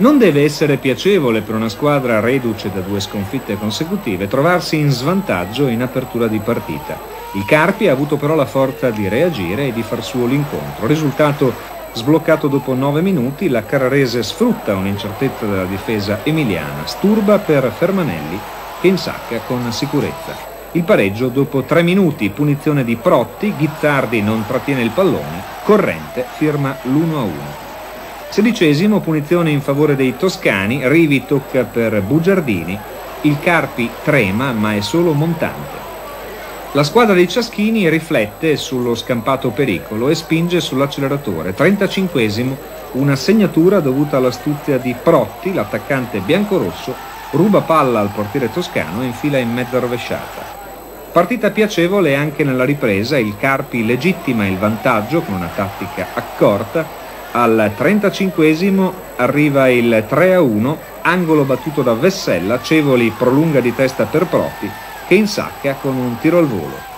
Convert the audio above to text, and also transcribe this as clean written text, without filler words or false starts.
Non deve essere piacevole per una squadra reduce da 2 sconfitte consecutive trovarsi in svantaggio in apertura di partita. Il Carpi ha avuto però la forza di reagire e di far suo l'incontro. Risultato sbloccato dopo 9 minuti, la Carrarese sfrutta un'incertezza della difesa emiliana, sturba per Fermanelli che insacca con sicurezza. Il pareggio dopo 3 minuti, punizione di Protti, Ghizzardi non trattiene il pallone, Corrente firma l'1-1. 16° punizione in favore dei toscani, Rivi tocca per Bugiardini, il Carpi trema ma è solo montante. La squadra dei Ciaschini riflette sullo scampato pericolo e spinge sull'acceleratore. 35° una segnatura dovuta all'astuzia di Protti, l'attaccante biancorosso, ruba palla al portiere toscano e infila in mezza rovesciata. Partita piacevole anche nella ripresa, il Carpi legittima il vantaggio con una tattica accorta. Al 35° arriva il 3-1, angolo battuto da Vessella, Cevoli prolunga di testa per Protti che insacca con un tiro al volo.